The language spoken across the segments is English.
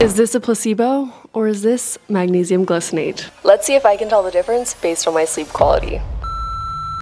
Is this a placebo or is this magnesium glycinate? Let's see if I can tell the difference based on my sleep quality.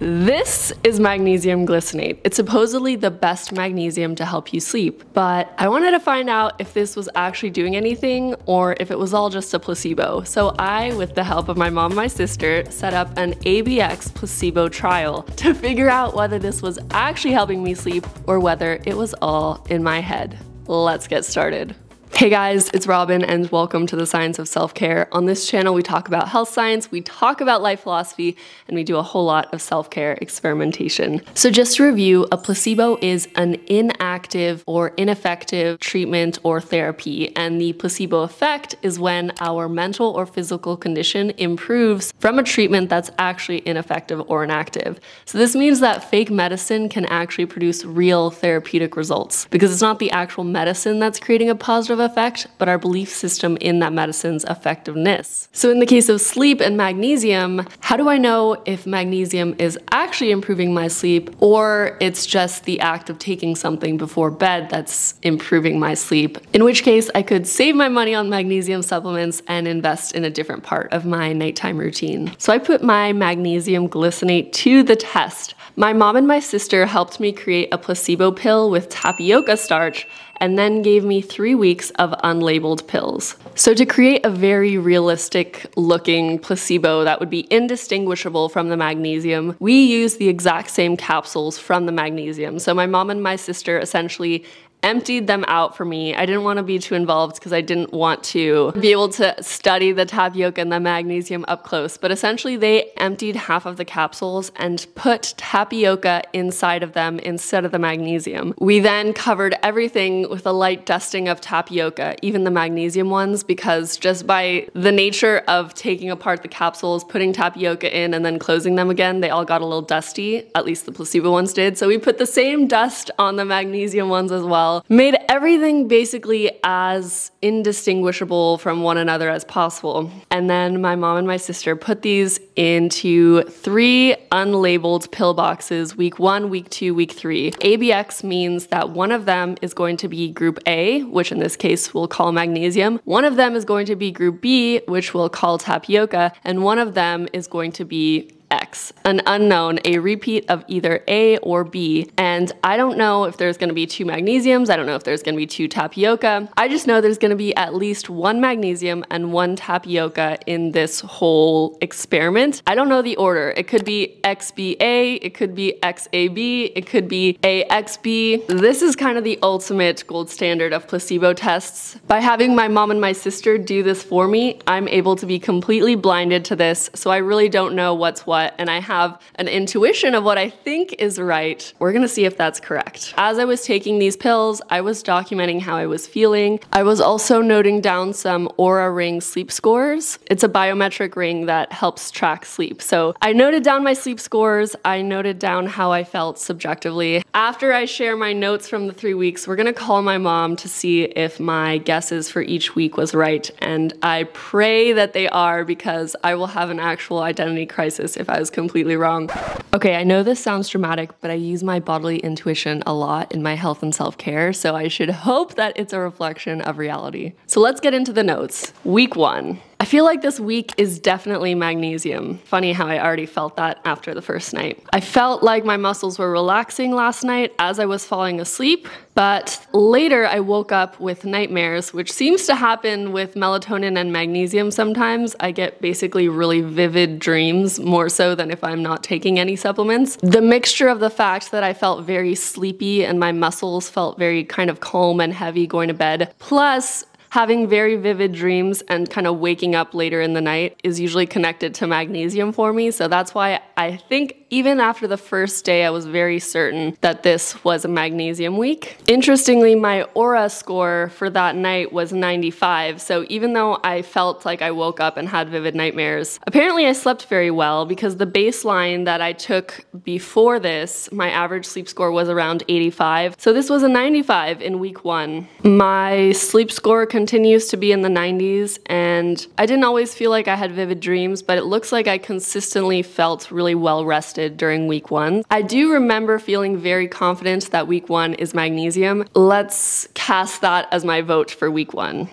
This is magnesium glycinate. It's supposedly the best magnesium to help you sleep, but I wanted to find out if this was actually doing anything or if it was all just a placebo. So I, with the help of my mom and my sister, set up an ABX placebo trial to figure out whether this was actually helping me sleep or whether it was all in my head. Let's get started. Hey guys, it's Robin and welcome to The Science of Self-Care. On this channel, we talk about health science, we talk about life philosophy, and we do a whole lot of self-care experimentation. So just to review, a placebo is an inactive or ineffective treatment or therapy, and the placebo effect is when our mental or physical condition improves from a treatment that's actually ineffective or inactive. So this means that fake medicine can actually produce real therapeutic results because it's not the actual medicine that's creating a positive effect, but our belief system in that medicine's effectiveness. So in the case of sleep and magnesium, how do I know if magnesium is actually improving my sleep or it's just the act of taking something before bed that's improving my sleep? In which case I could save my money on magnesium supplements and invest in a different part of my nighttime routine. So I put my magnesium glycinate to the test. My mom and my sister helped me create a placebo pill with tapioca starch and then gave me 3 weeks of unlabeled pills. So to create a very realistic looking placebo that would be indistinguishable from the magnesium, we used the exact same capsules from the magnesium. So my mom and my sister essentially emptied them out for me. I didn't want to be too involved because I didn't want to be able to study the tapioca and the magnesium up close, but essentially they emptied half of the capsules and put tapioca inside of them instead of the magnesium. We then covered everything with a light dusting of tapioca, even the magnesium ones, because just by the nature of taking apart the capsules, putting tapioca in and then closing them again, they all got a little dusty, at least the placebo ones did. So we put the same dust on the magnesium ones as well. Made everything basically as indistinguishable from one another as possible. And then my mom and my sister put these into 3 unlabeled pill boxes, week 1, week 2, week 3. ABX means that one of them is going to be group A, which in this case we'll call magnesium. One of them is going to be group B, which we'll call tapioca. And one of them is going to be X, an unknown, a repeat of either A or B. And I don't know if there's going to be 2 magnesiums. I don't know if there's going to be 2 tapioca. I just know there's going to be at least 1 magnesium and 1 tapioca in this whole experiment. I don't know the order. It could be XBA, it could be XAB, it could be AXB. This is kind of the ultimate gold standard of placebo tests. By having my mom and my sister do this for me, I'm able to be completely blinded to this, so I really don't know what's what. And I have an intuition of what I think is right. We're gonna see if that's correct. As I was taking these pills, I was documenting how I was feeling. I was also noting down some Oura ring sleep scores. It's a biometric ring that helps track sleep. So I noted down my sleep scores. I noted down how I felt subjectively. After I share my notes from the 3 weeks, we're gonna call my mom to see if my guesses for each week was right. And I pray that they are, because I will have an actual identity crisis if I was completely wrong. Okay, I know this sounds dramatic, but I use my bodily intuition a lot in my health and self-care, so I should hope that it's a reflection of reality. So let's get into the notes. Week 1. I feel like this week is definitely magnesium. Funny how I already felt that after the first night. I felt like my muscles were relaxing last night as I was falling asleep, but later I woke up with nightmares, which seems to happen with melatonin and magnesium sometimes. I get basically really vivid dreams, more so than if I'm not taking any supplements. The mixture of the fact that I felt very sleepy and my muscles felt very kind of calm and heavy going to bed, plus having very vivid dreams and kind of waking up later in the night is usually connected to magnesium for me. So that's why I think even after the first day, I was very certain that this was a magnesium week. Interestingly, my Oura score for that night was 95. So even though I felt like I woke up and had vivid nightmares, apparently I slept very well, because the baseline that I took before this, my average sleep score was around 85. So this was a 95 in week 1. My sleep score continues to be in the 90s, and I didn't always feel like I had vivid dreams, but it looks like I consistently felt really well rested during week 1. I do remember feeling very confident that week 1 is magnesium. Let's cast that as my vote for week 1.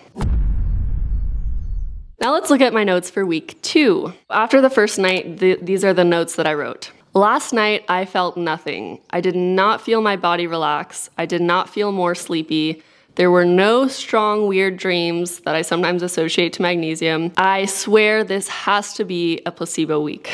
Now let's look at my notes for week 2. After the first night, these are the notes that I wrote. Last night, I felt nothing. I did not feel my body relax. I did not feel more sleepy. There were no strong, weird dreams that I sometimes associate to magnesium. I swear this has to be a placebo week.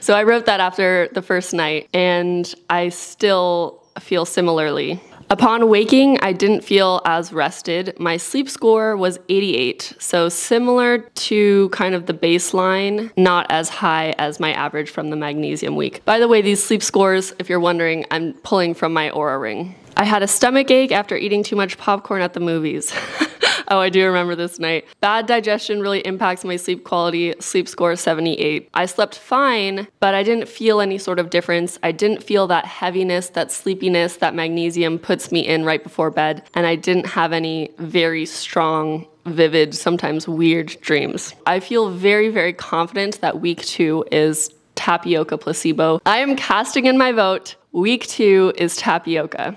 So I wrote that after the first night, and I still feel similarly. Upon waking, I didn't feel as rested. My sleep score was 88, so similar to kind of the baseline, not as high as my average from the magnesium week. By the way, these sleep scores, if you're wondering, I'm pulling from my Oura Ring. I had a stomach ache after eating too much popcorn at the movies. Oh, I do remember this night. Bad digestion really impacts my sleep quality. Sleep score 78. I slept fine, but I didn't feel any sort of difference. I didn't feel that heaviness, that sleepiness that magnesium puts me in right before bed, and I didn't have any very strong, vivid, sometimes weird dreams. I feel very, very confident that week 2 is tapioca placebo. I am casting in my vote. Week 2 is tapioca.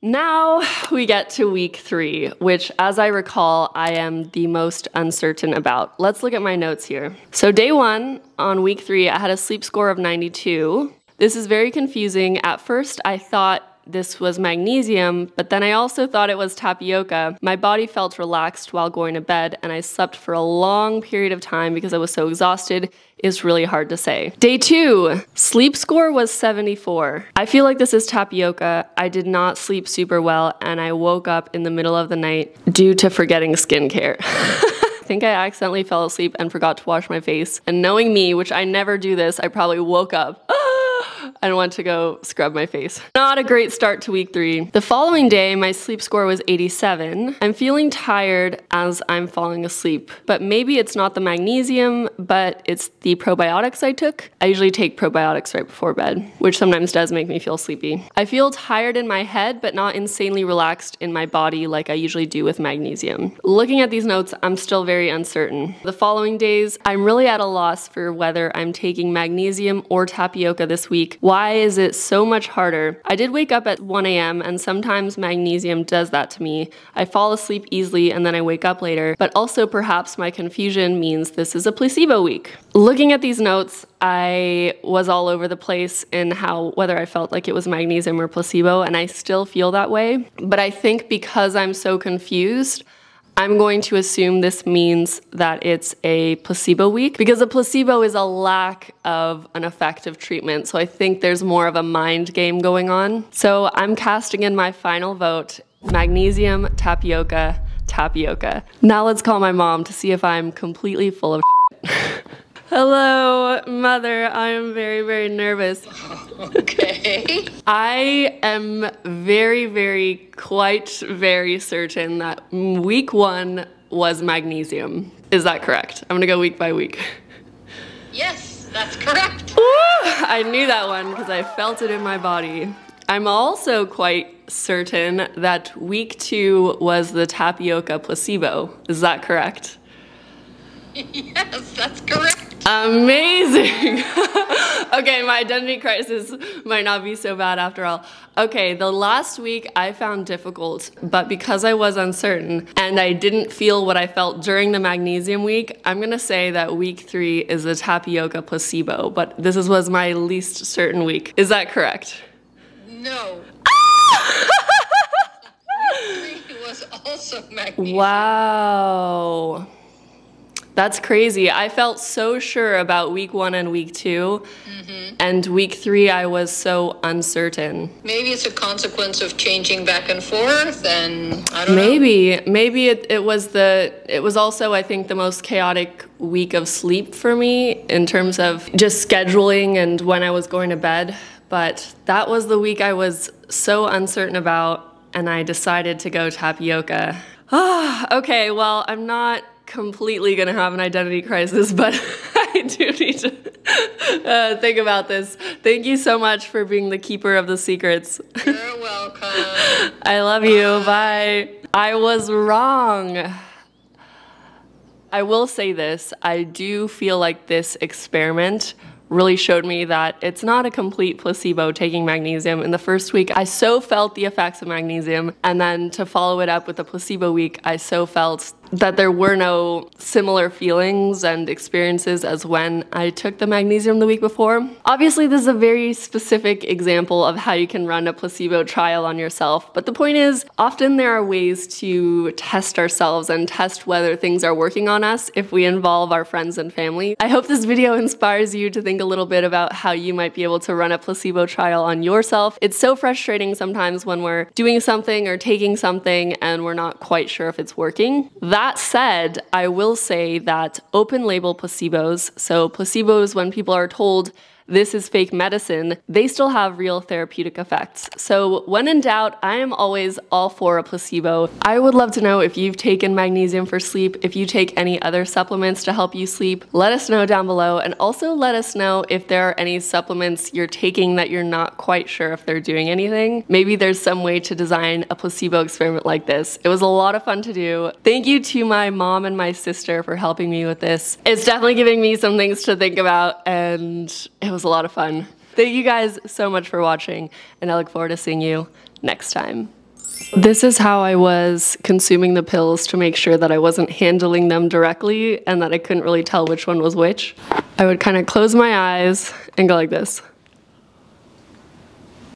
Now we get to week 3, which, as I recall, I am the most uncertain about. Let's look at my notes here. So day 1 on week 3, I had a sleep score of 92. This is very confusing. At first, I thought this was magnesium, but then I also thought it was tapioca. My body felt relaxed while going to bed, and I slept for a long period of time because I was so exhausted. It's really hard to say. Day 2, sleep score was 74. I feel like this is tapioca. I did not sleep super well, and I woke up in the middle of the night due to forgetting skincare. I think I accidentally fell asleep and forgot to wash my face. And knowing me, which I never do this, I probably woke up and went to go scrub my face. Not a great start to week 3. The following day, my sleep score was 87. I'm feeling tired as I'm falling asleep, but maybe it's not the magnesium, but it's the probiotics I took. I usually take probiotics right before bed, which sometimes does make me feel sleepy. I feel tired in my head, but not insanely relaxed in my body like I usually do with magnesium. Looking at these notes, I'm still very uncertain. The following days, I'm really at a loss for whether I'm taking magnesium or tapioca this week. Why is it so much harder? I did wake up at 1 a.m. and sometimes magnesium does that to me. I fall asleep easily and then I wake up later, but also perhaps my confusion means this is a placebo week. Looking at these notes, I was all over the place in how whether I felt like it was magnesium or placebo, and I still feel that way. But I think because I'm so confused, I'm going to assume this means that it's a placebo week, because a placebo is a lack of an effective treatment. So I think there's more of a mind game going on. So I'm casting in my final vote, magnesium, tapioca, tapioca. Now let's call my mom to see if I'm completely full of shit. Hello, mother. I am very, very nervous. Okay. I am very, very, quite very certain that week 1 was magnesium. Is that correct? I'm gonna go week by week. Yes, that's correct. Woo! I knew that one because I felt it in my body. I'm also quite certain that week 2 was the tapioca placebo. Is that correct? Yes, that's correct. Amazing. Okay, my identity crisis might not be so bad after all. Okay, the last week I found difficult, but because I was uncertain and I didn't feel what I felt during the magnesium week, I'm gonna say that week 3 is the tapioca placebo, but this was my least certain week. Is that correct? No. Ah! Week 3 was also magnesium. Wow. That's crazy. I felt so sure about week 1 and week 2, and week 3 I was so uncertain. Maybe it's a consequence of changing back and forth, and I don't know. Maybe it was also, I think, the most chaotic week of sleep for me in terms of just scheduling and when I was going to bed. But that was the week I was so uncertain about, and I decided to go tapioca. Ah, okay. Well, I'm not completely gonna have an identity crisis, but I do need to think about this. Thank you so much for being the keeper of the secrets. You're welcome. I love you. Bye. I was wrong. I will say this. I do feel like this experiment really showed me that it's not a complete placebo taking magnesium. In the first week, I so felt the effects of magnesium, and then to follow it up with a placebo week, I so felt that there were no similar feelings and experiences as when I took the magnesium the week before. Obviously, this is a very specific example of how you can run a placebo trial on yourself, but the point is, often there are ways to test ourselves and test whether things are working on us if we involve our friends and family. I hope this video inspires you to think a little bit about how you might be able to run a placebo trial on yourself. It's so frustrating sometimes when we're doing something or taking something and we're not quite sure if it's working. That said, I will say that open-label placebos, so placebos when people are told this is fake medicine, they still have real therapeutic effects. So when in doubt, I am always all for a placebo. I would love to know if you've taken magnesium for sleep, if you take any other supplements to help you sleep. Let us know down below, and also let us know if there are any supplements you're taking that you're not quite sure if they're doing anything. Maybe there's some way to design a placebo experiment like this. It was a lot of fun to do. Thank you to my mom and my sister for helping me with this. It's definitely giving me some things to think about, and it was a lot of fun. Thank you guys so much for watching, and I look forward to seeing you next time. This is how I was consuming the pills to make sure that I wasn't handling them directly and that I couldn't really tell which one was which. I would kind of close my eyes and go like this.